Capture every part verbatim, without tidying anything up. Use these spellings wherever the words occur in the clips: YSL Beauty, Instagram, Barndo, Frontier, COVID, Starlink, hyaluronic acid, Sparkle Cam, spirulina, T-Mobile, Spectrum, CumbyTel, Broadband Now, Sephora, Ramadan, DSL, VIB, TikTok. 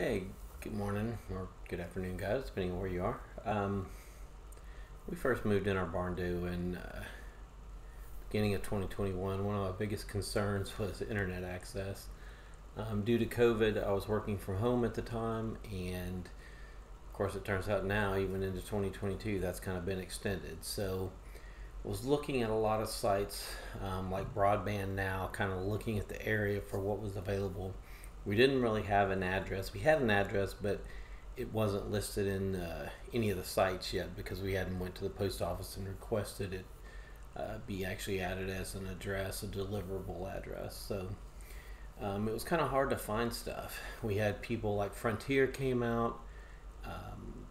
Hey, good morning or good afternoon, guys, depending on where you are. Um, we first moved in our Barndo in uh, beginning of twenty twenty-one. One of my biggest concerns was internet access. Um, due to COVID, I was working from home at the time, and of course it turns out now, even into twenty twenty-two, that's kind of been extended. So I was looking at a lot of sites um, like Broadband Now, kind of looking at the area for what was available. We didn't really have an address. We had an address, but it wasn't listed in uh, any of the sites yet because we hadn't went to the post office and requested it uh, be actually added as an address, a deliverable address. So um, it was kind of hard to find stuff. We had people like Frontier came out, um,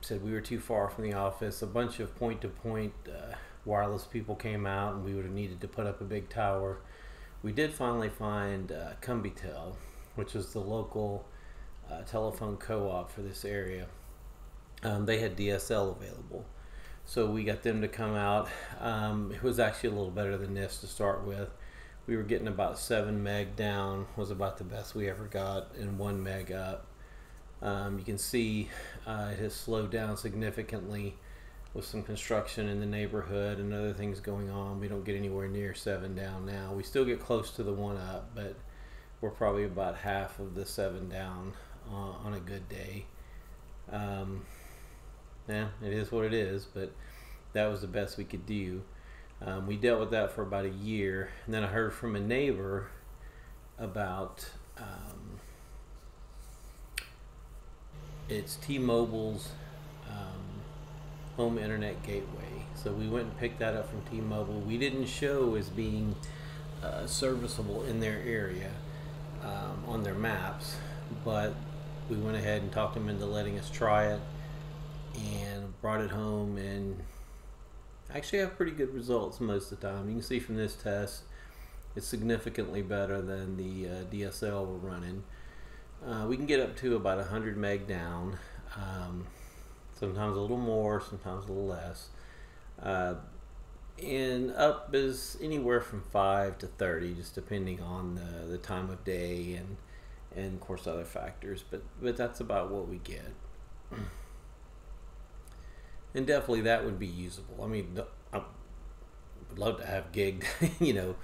said we were too far from the office. A bunch of point-to-point uh, wireless people came out, and we would have needed to put up a big tower. We did finally find uh, CumbyTel, which is the local uh, telephone co-op for this area. Um, they had D S L available, so we got them to come out. Um, it was actually a little better than this to start with. We were getting about seven meg down, was about the best we ever got, and one meg up. Um, you can see uh, it has slowed down significantly with some construction in the neighborhood and other things going on. We don't get anywhere near seven down now. We still get close to the one up, but we're probably about half of the seven down uh, on a good day. Um, yeah, it is what it is, but that was the best we could do. Um, we dealt with that for about a year, and then I heard from a neighbor about um, it's T-Mobile's um, home internet gateway. So we went and picked that up from T-Mobile. We didn't show as being uh, serviceable in their area um, on their maps, but we went ahead and talked them into letting us try it and brought it home, and actually have pretty good results most of the time. You can see from this test it's significantly better than the uh, D S L we're running. Uh, we can get up to about one hundred meg down. Um, sometimes a little more, sometimes a little less, uh, and up is anywhere from five to thirty, just depending on the, the time of day and and of course other factors, but but that's about what we get. And definitely that would be usable. I mean, I would love to have gig, you know,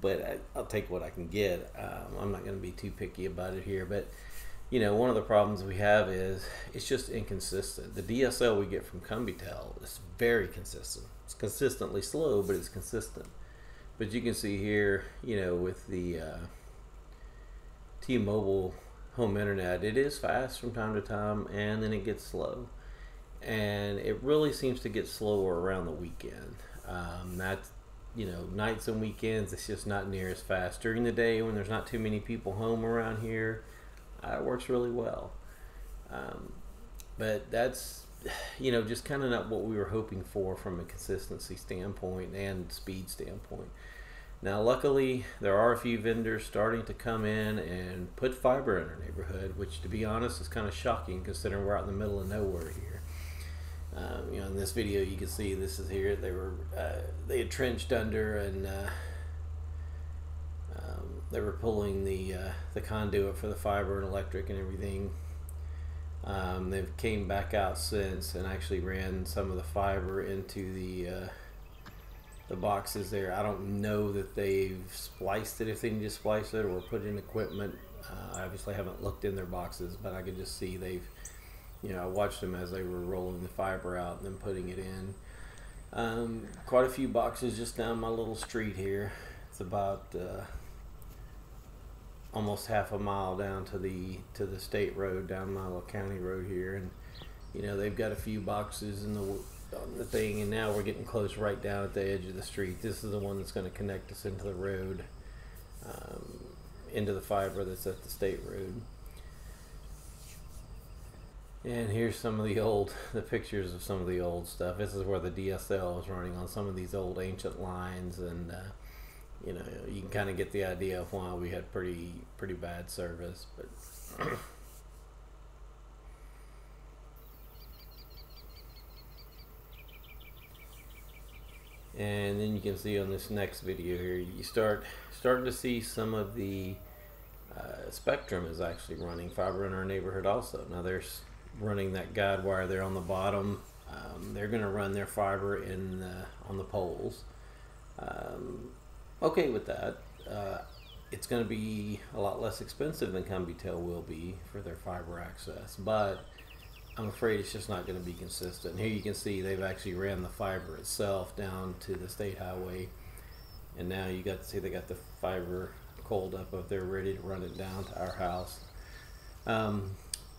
but I, I'll take what I can get. um, I'm not going to be too picky about it here, but you know, one of the problems we have is it's just inconsistent. The D S L we get from CumbyTel is very consistent. It's consistently slow, but it's consistent. But you can see here, you know, with the uh, T-Mobile home internet, it is fast from time to time, and then it gets slow. And it really seems to get slower around the weekend. Um, that's, you know, nights and weekends, it's just not near as fast. During the day, when there's not too many people home around here, Uh, it works really well. Um, but that's, you know, just kind of not what we were hoping for from a consistency standpoint and speed standpoint. Now, luckily, there are a few vendors starting to come in and put fiber in our neighborhood, which, to be honest, is kind of shocking considering we're out in the middle of nowhere here. Um, you know, in this video, you can see this is here. They were, uh, they had trenched under, and uh, they were pulling the uh, the conduit for the fiber and electric and everything. Um, they've came back out since and actually ran some of the fiber into the uh, the boxes there. I don't know that they've spliced it, if they need to splice it, or put in equipment. Uh, I obviously haven't looked in their boxes, but I can just see they've, you know, I watched them as they were rolling the fiber out and then putting it in. Um, quite a few boxes just down my little street here. It's about uh, almost half a mile down to the to the state road, down my little county road here, and you know they've got a few boxes in the on the thing, and now we're getting close right down at the edge of the street. This is the one that's going to connect us into the road, um, into the fiber that's at the state road. And here's some of the old the pictures of some of the old stuff. This is where the D S L is running on some of these old ancient lines, and. Uh, You know, you can kind of get the idea of why we had pretty pretty bad service, but and then you can see on this next video here, you start starting to see some of the uh, Spectrum is actually running fiber in our neighborhood also. Now they're running that guide wire there on the bottom. Um, they're going to run their fiber in the, on the poles. Um, okay with that. Uh, it's going to be a lot less expensive than CumbyTel will be for their fiber access, but I'm afraid it's just not going to be consistent. Here you can see they've actually ran the fiber itself down to the state highway, and now you got to see they got the fiber coiled up up there ready to run it down to our house. Um,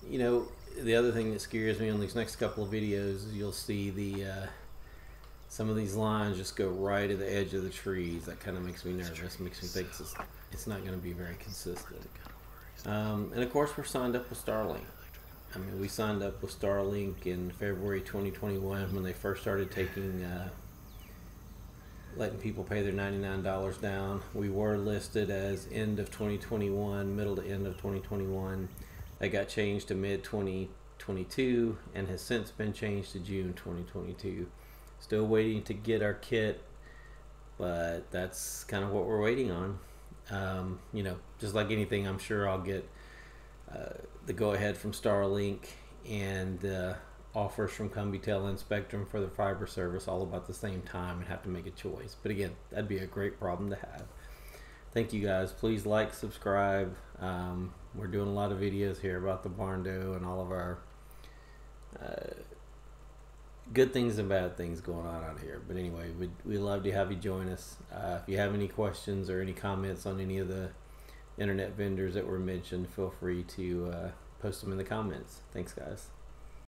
you know, the other thing that scares me on these next couple of videos is you'll see the uh, some of these lines just go right to the edge of the trees. That kind of makes me nervous, makes me think it's, it's not going to be very consistent. Um, and of course we're signed up with Starlink. I mean, we signed up with Starlink in February twenty twenty-one when they first started taking uh, letting people pay their ninety-nine dollars down. We were listed as end of twenty twenty-one, middle to end of twenty twenty-one. That got changed to mid twenty twenty-two and has since been changed to June twenty twenty-two. Still waiting to get our kit, but that's kind of what we're waiting on. Um, you know, just like anything, I'm sure I'll get uh, the go-ahead from Starlink and uh, offers from CumbyTel and Spectrum for the fiber service all about the same time and have to make a choice. But again, that'd be a great problem to have. Thank you guys. Please like, subscribe. Um, we're doing a lot of videos here about the Barndo and all of our uh, good things and bad things going on out here. But anyway, we'd, we'd love to have you join us. Uh, if you have any questions or any comments on any of the internet vendors that were mentioned, feel free to uh, post them in the comments. Thanks, guys.